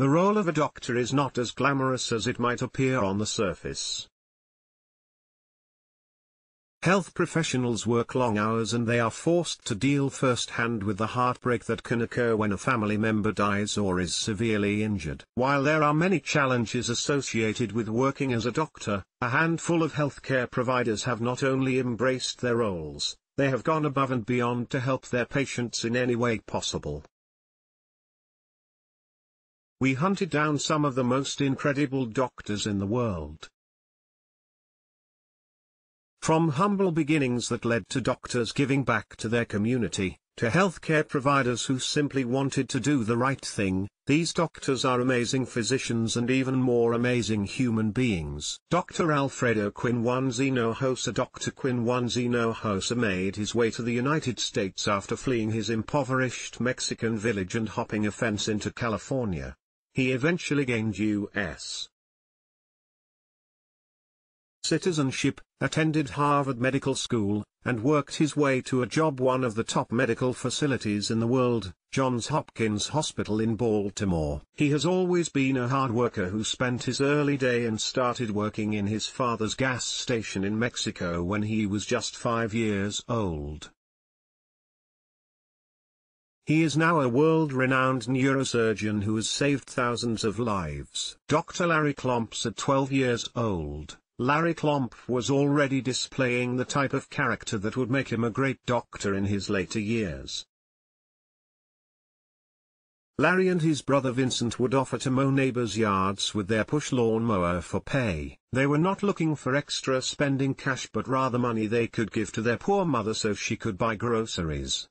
The role of a doctor is not as glamorous as it might appear on the surface. Health professionals work long hours and they are forced to deal firsthand with the heartbreak that can occur when a family member dies or is severely injured. While there are many challenges associated with working as a doctor, a handful of healthcare providers have not only embraced their roles, they have gone above and beyond to help their patients in any way possible. We hunted down some of the most incredible doctors in the world. From humble beginnings that led to doctors giving back to their community, to healthcare providers who simply wanted to do the right thing, these doctors are amazing physicians and even more amazing human beings. Dr. Alfredo Quiñones-Hinojosa. Dr. Quiñones-Hinojosa made his way to the United States after fleeing his impoverished Mexican village and hopping a fence into California. He eventually gained U.S. citizenship, attended Harvard Medical School, and worked his way to a job at one of the top medical facilities in the world, Johns Hopkins Hospital in Baltimore. He has always been a hard worker who spent his early day and started working in his father's gas station in Mexico when he was just 5 years old. He is now a world-renowned neurosurgeon who has saved thousands of lives. Dr. Larry Klomp. At 12 years old, Larry Klomp was already displaying the type of character that would make him a great doctor in his later years. Larry and his brother Vincent would offer to mow neighbors' yards with their push lawn mower for pay. They were not looking for extra spending cash but rather money they could give to their poor mother so she could buy groceries.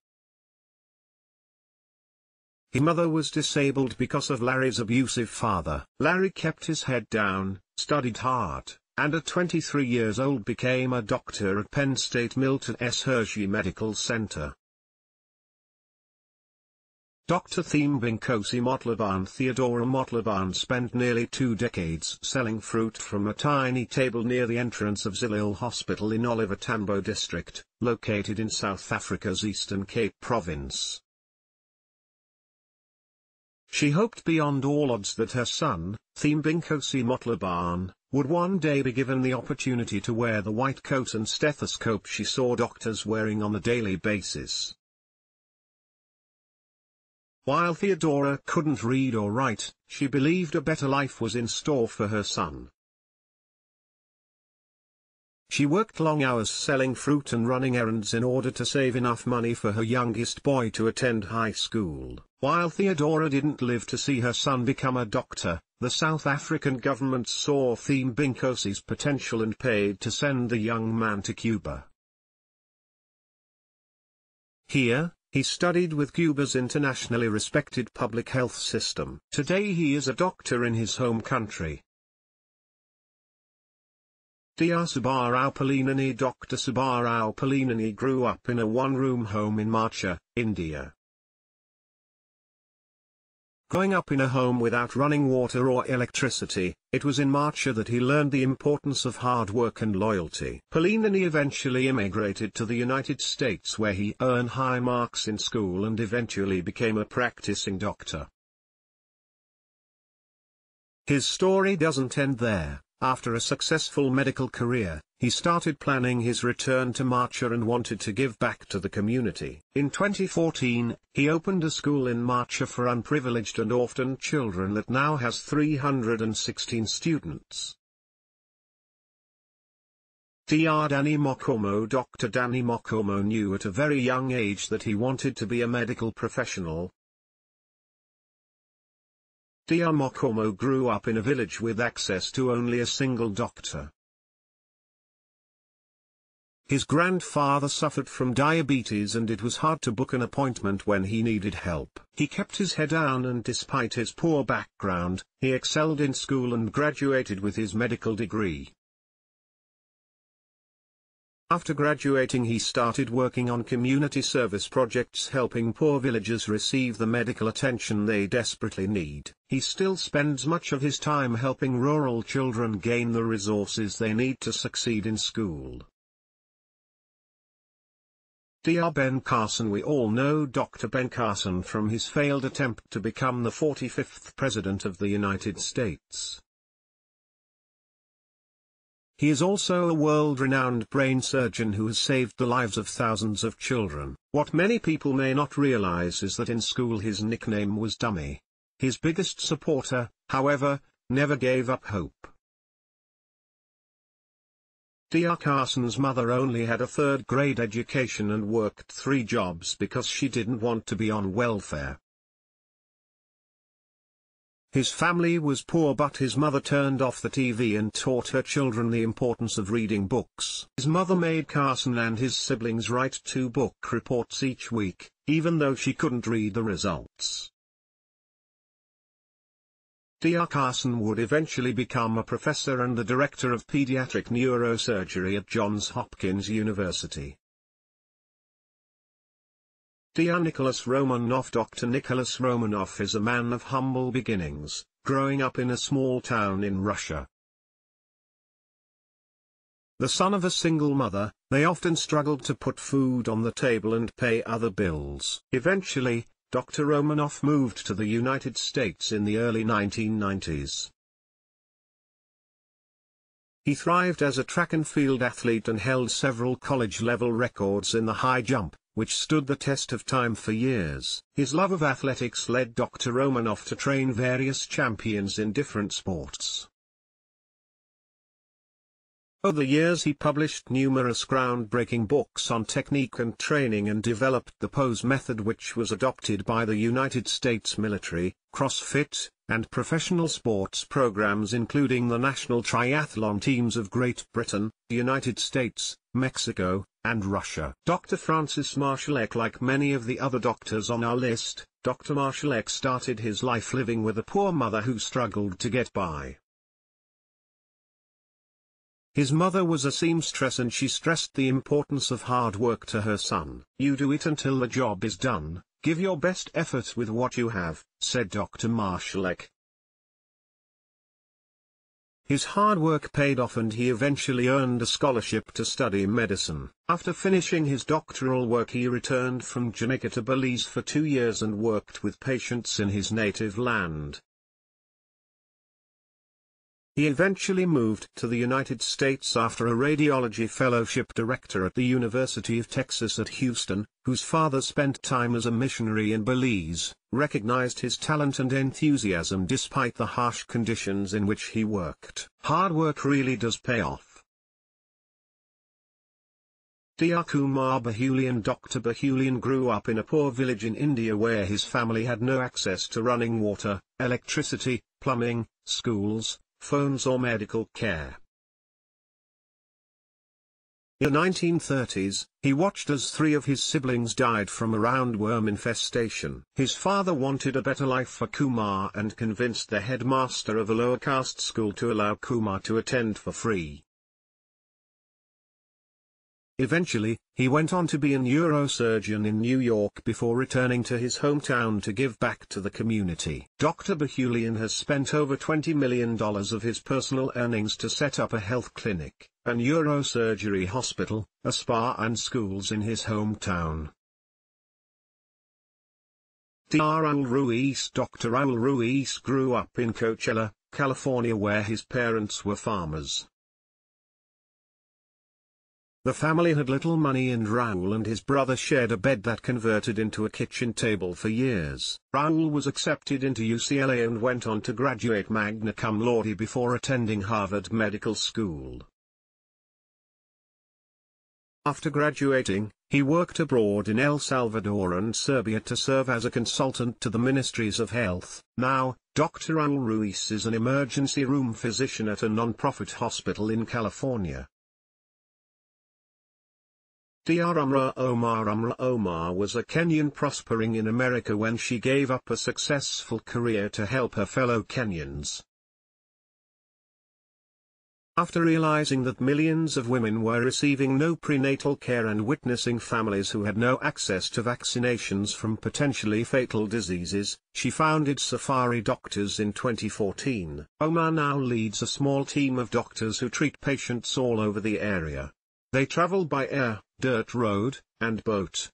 His mother was disabled because of Larry's abusive father. Larry kept his head down, studied hard, and at 23 years old became a doctor at Penn State Milton S. Hershey Medical Center. Dr. Thembinkosi Mothlabane. Theodora Mothlabane spent nearly 2 decades selling fruit from a tiny table near the entrance of Zilil Hospital in Oliver Tambo District, located in South Africa's Eastern Cape Province. She hoped beyond all odds that her son, Thembinkosi Mothlabane, would one day be given the opportunity to wear the white coat and stethoscope she saw doctors wearing on a daily basis. While Theodora couldn't read or write, she believed a better life was in store for her son. She worked long hours selling fruit and running errands in order to save enough money for her youngest boy to attend high school. While Theodora didn't live to see her son become a doctor, the South African government saw Thembinkosi's potential and paid to send the young man to Cuba. Here, he studied with Cuba's internationally respected public health system. Today he is a doctor in his home country. Dr. Subhash Rao Pallineni. Dr. Subhash Rao Pallineni grew up in a one-room home in Macha, India. Growing up in a home without running water or electricity, it was in Macha that he learned the importance of hard work and loyalty. Pallineni eventually immigrated to the United States where he earned high marks in school and eventually became a practicing doctor. His story doesn't end there. After a successful medical career, he started planning his return to Macha and wanted to give back to the community. In 2014, he opened a school in Macha for unprivileged and orphaned children that now has 316 students. Dr. Danny Mokomo. Dr. Danny Mokomo knew at a very young age that he wanted to be a medical professional. Dr. Mokomo grew up in a village with access to only a single doctor. His grandfather suffered from diabetes and it was hard to book an appointment when he needed help. He kept his head down and despite his poor background, he excelled in school and graduated with his medical degree. After graduating he started working on community service projects helping poor villagers receive the medical attention they desperately need. He still spends much of his time helping rural children gain the resources they need to succeed in school. Dr. Ben Carson. We all know Dr. Ben Carson from his failed attempt to become the 45th President of the United States. He is also a world-renowned brain surgeon who has saved the lives of thousands of children. What many people may not realize is that in school his nickname was Dummy. His biggest supporter, however, never gave up hope. Dr. Carson's mother only had a third-grade education and worked 3 jobs because she didn't want to be on welfare. His family was poor, but his mother turned off the TV and taught her children the importance of reading books. His mother made Carson and his siblings write 2 book reports each week, even though she couldn't read the results. Dr. Carson would eventually become a professor and the director of pediatric neurosurgery at Johns Hopkins University. Dr. Nicholas Romanov. Dr. Nicholas Romanov is a man of humble beginnings, growing up in a small town in Russia. The son of a single mother, they often struggled to put food on the table and pay other bills. Eventually, Dr. Romanov moved to the United States in the early 1990s. He thrived as a track and field athlete and held several college-level records in the high jump, which stood the test of time for years. His love of athletics led Dr. Romanov to train various champions in different sports. Over the years he published numerous groundbreaking books on technique and training and developed the pose method, which was adopted by the United States military, CrossFit, and professional sports programs including the national triathlon teams of Great Britain, the United States, Mexico, and Russia. Dr. Francis Marshalleck. Like many of the other doctors on our list, Dr. Marshalleck started his life living with a poor mother who struggled to get by. His mother was a seamstress and she stressed the importance of hard work to her son. "You do it until the job is done, give your best effort with what you have," said Dr. Marshalleck. His hard work paid off and he eventually earned a scholarship to study medicine. After finishing his doctoral work he returned from Jamaica to Belize for 2 years and worked with patients in his native land. He eventually moved to the United States after a radiology fellowship director at the University of Texas at Houston, whose father spent time as a missionary in Belize, recognized his talent and enthusiasm despite the harsh conditions in which he worked. Hard work really does pay off. Diakumar Bahulian. Dr. Bahulian grew up in a poor village in India where his family had no access to running water, electricity, plumbing, schools, phones or medical care. In the 1930s, he watched as 3 of his siblings died from a roundworm infestation. His father wanted a better life for Kumar and convinced the headmaster of a lower caste school to allow Kumar to attend for free. Eventually, he went on to be a neurosurgeon in New York before returning to his hometown to give back to the community. Dr. Bahulian has spent over $20 million of his personal earnings to set up a health clinic, a neurosurgery hospital, a spa and schools in his hometown. Raul Ruiz. Dr. Raul Ruiz grew up in Coachella, California, where his parents were farmers. The family had little money and Raul and his brother shared a bed that converted into a kitchen table for years. Raul was accepted into UCLA and went on to graduate magna cum laude before attending Harvard Medical School. After graduating, he worked abroad in El Salvador and Serbia to serve as a consultant to the Ministries of Health. Now, Dr. Raul Ruiz is an emergency room physician at a non-profit hospital in California. Dr. Umra Omar. Umra Omar was a Kenyan prospering in America when she gave up a successful career to help her fellow Kenyans. After realizing that millions of women were receiving no prenatal care and witnessing families who had no access to vaccinations from potentially fatal diseases, she founded Safari Doctors in 2014. Omar now leads a small team of doctors who treat patients all over the area. They travel by air, dirt road, and boat.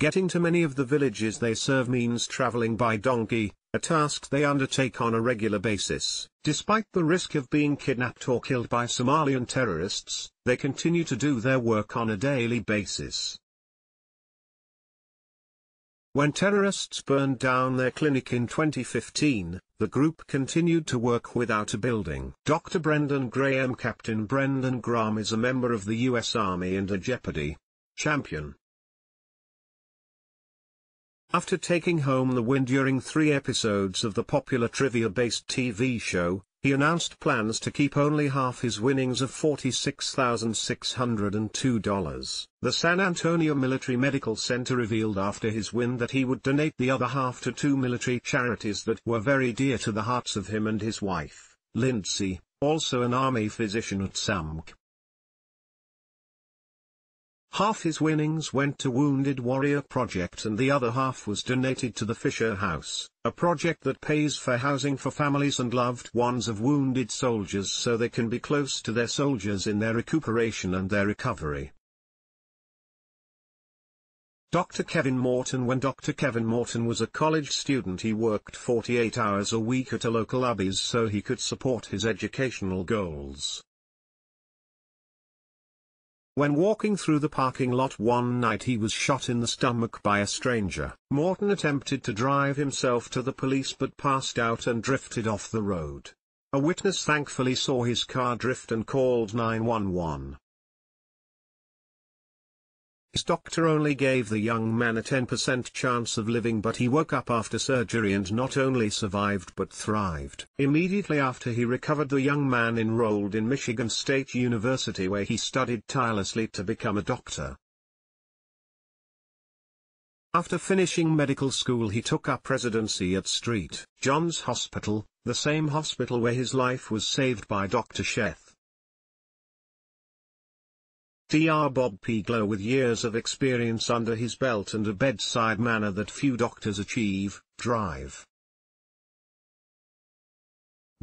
Getting to many of the villages they serve means traveling by donkey, a task they undertake on a regular basis. Despite the risk of being kidnapped or killed by Somalian terrorists, they continue to do their work on a daily basis. When terrorists burned down their clinic in 2015, the group continued to work without a building. Dr. Brendan Graham. Captain Brendan Graham is a member of the U.S. Army and a Jeopardy! champion. After taking home the win during 3 episodes of the popular trivia-based TV show, he announced plans to keep only half his winnings of $46,602. The San Antonio Military Medical Center revealed after his win that he would donate the other half to 2 military charities that were very dear to the hearts of him and his wife, Lindsay, also an Army physician at SAMC. Half his winnings went to Wounded Warrior Project and the other half was donated to the Fisher House, a project that pays for housing for families and loved ones of wounded soldiers so they can be close to their soldiers in their recuperation and their recovery. Dr. Kevin Morton. When Dr. Kevin Morton was a college student, he worked 48 hours a week at a local Arby's so he could support his educational goals. When walking through the parking lot one night, he was shot in the stomach by a stranger. Morton attempted to drive himself to the police but passed out and drifted off the road. A witness thankfully saw his car drift and called 911. His doctor only gave the young man a 10% chance of living, but he woke up after surgery and not only survived but thrived. Immediately after he recovered, the young man enrolled in Michigan State University, where he studied tirelessly to become a doctor. After finishing medical school, he took up residency at St. John's Hospital, the same hospital where his life was saved by Dr. Sheth. Dr. Bob Biglow. With years of experience under his belt and a bedside manner that few doctors achieve, drive.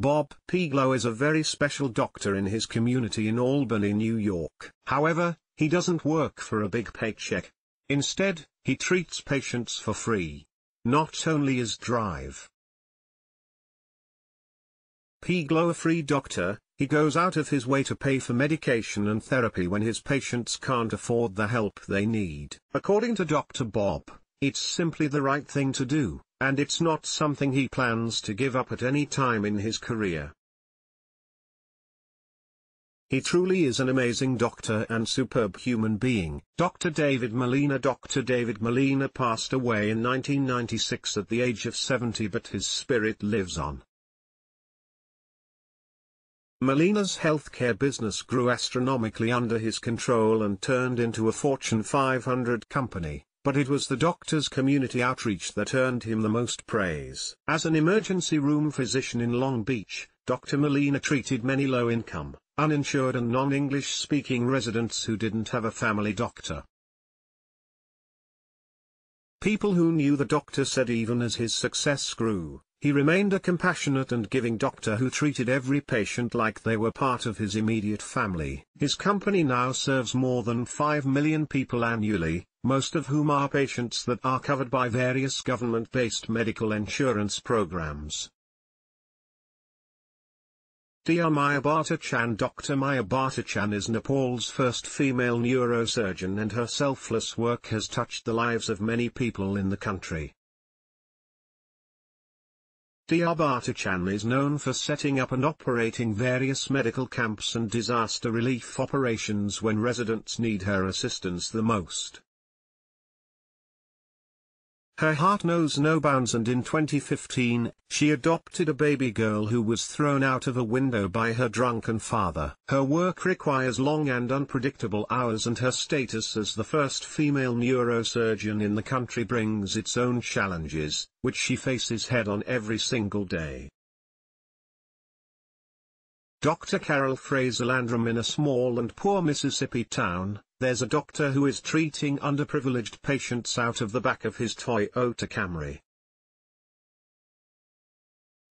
Bob Biglow is a very special doctor in his community in Albany, New York. However, he doesn't work for a big paycheck. Instead, he treats patients for free. Not only is Drive Biglow a free doctor, he goes out of his way to pay for medication and therapy when his patients can't afford the help they need. According to Dr. Bob, it's simply the right thing to do, and it's not something he plans to give up at any time in his career. He truly is an amazing doctor and superb human being. Dr. David Molina. Dr. David Molina passed away in 1996 at the age of 70, but his spirit lives on. Molina's healthcare business grew astronomically under his control and turned into a Fortune 500 company, but it was the doctor's community outreach that earned him the most praise. As an emergency room physician in Long Beach, Dr. Molina treated many low-income, uninsured and non-English-speaking residents who didn't have a family doctor. People who knew the doctor said even as his success grew, he remained a compassionate and giving doctor who treated every patient like they were part of his immediate family. His company now serves more than 5 million people annually, most of whom are patients that are covered by various government-based medical insurance programs. Dr. Maya Bhattachan. Dr. Maya Bhattachan is Nepal's first female neurosurgeon, and her selfless work has touched the lives of many people in the country. Dr. Bhattachan is known for setting up and operating various medical camps and disaster relief operations when residents need her assistance the most. Her heart knows no bounds, and in 2015, she adopted a baby girl who was thrown out of a window by her drunken father. Her work requires long and unpredictable hours, and her status as the first female neurosurgeon in the country brings its own challenges, which she faces head-on every single day. Dr. Carol Fraser Landrum. In a small and poor Mississippi town, there's a doctor who is treating underprivileged patients out of the back of his Toyota Camry.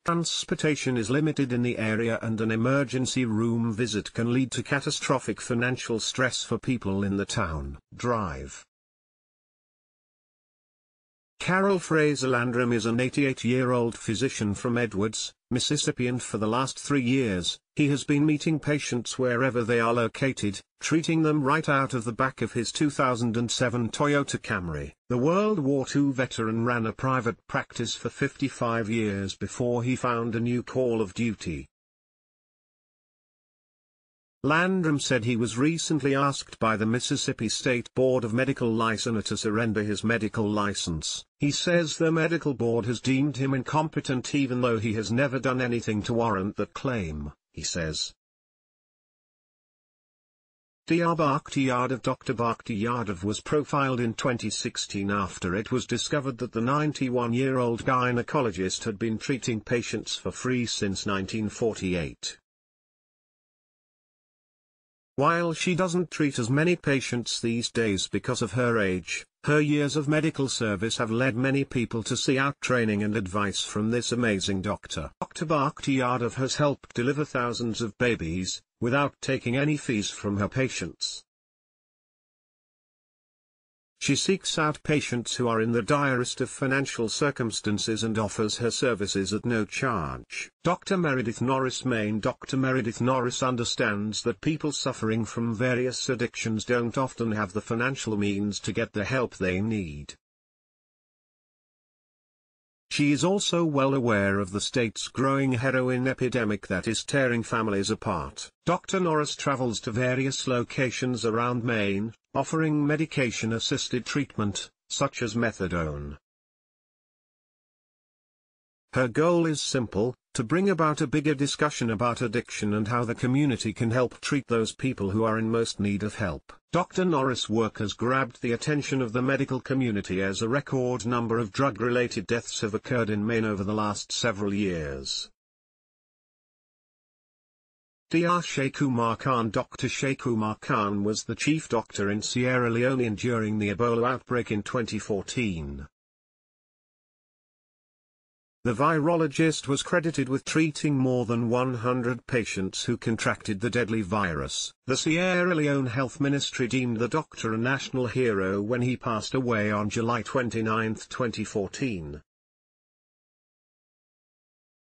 Transportation is limited in the area, and an emergency room visit can lead to catastrophic financial stress for people in the town. Drive. Carol Fraser Landrum is an 88-year-old physician from Edwards, Mississippi, and for the last 3 years, he has been meeting patients wherever they are located, treating them right out of the back of his 2007 Toyota Camry. The World War II veteran ran a private practice for 55 years before he found a new call of duty. Landrum said he was recently asked by the Mississippi State Board of Medical Licensure to surrender his medical license. He says the medical board has deemed him incompetent even though he has never done anything to warrant that claim, he says. Dr. Bakhtiyadov. Dr. Bakhtiyadov was profiled in 2016 after it was discovered that the 91-year-old gynecologist had been treating patients for free since 1948. While she doesn't treat as many patients these days because of her age, her years of medical service have led many people to seek out training and advice from this amazing doctor. Dr. Bakhtiyadov has helped deliver thousands of babies, without taking any fees from her patients. She seeks out patients who are in the direst of financial circumstances and offers her services at no charge. Dr. Meredith Norris. Dr. Meredith Norris understands that people suffering from various addictions don't often have the financial means to get the help they need. She is also well aware of the state's growing heroin epidemic that is tearing families apart. Dr. Norris travels to various locations around Maine, offering medication-assisted treatment, such as methadone. Her goal is simple, to bring about a bigger discussion about addiction and how the community can help treat those people who are in most need of help. Dr. Norris' work has grabbed the attention of the medical community as a record number of drug-related deaths have occurred in Maine over the last several years. Dr. Sheku Kan. Dr. Sheku Kan was the chief doctor in Sierra Leone during the Ebola outbreak in 2014. The virologist was credited with treating more than 100 patients who contracted the deadly virus. The Sierra Leone Health Ministry deemed the doctor a national hero when he passed away on July 29, 2014.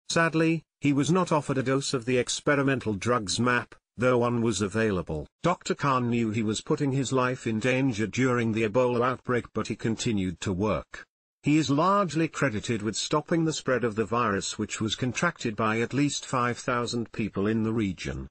Sadly, he was not offered a dose of the experimental drugs MAP, though one was available. Dr. Khan knew he was putting his life in danger during the Ebola outbreak, but he continued to work. He is largely credited with stopping the spread of the virus, which was contracted by at least 5,000 people in the region.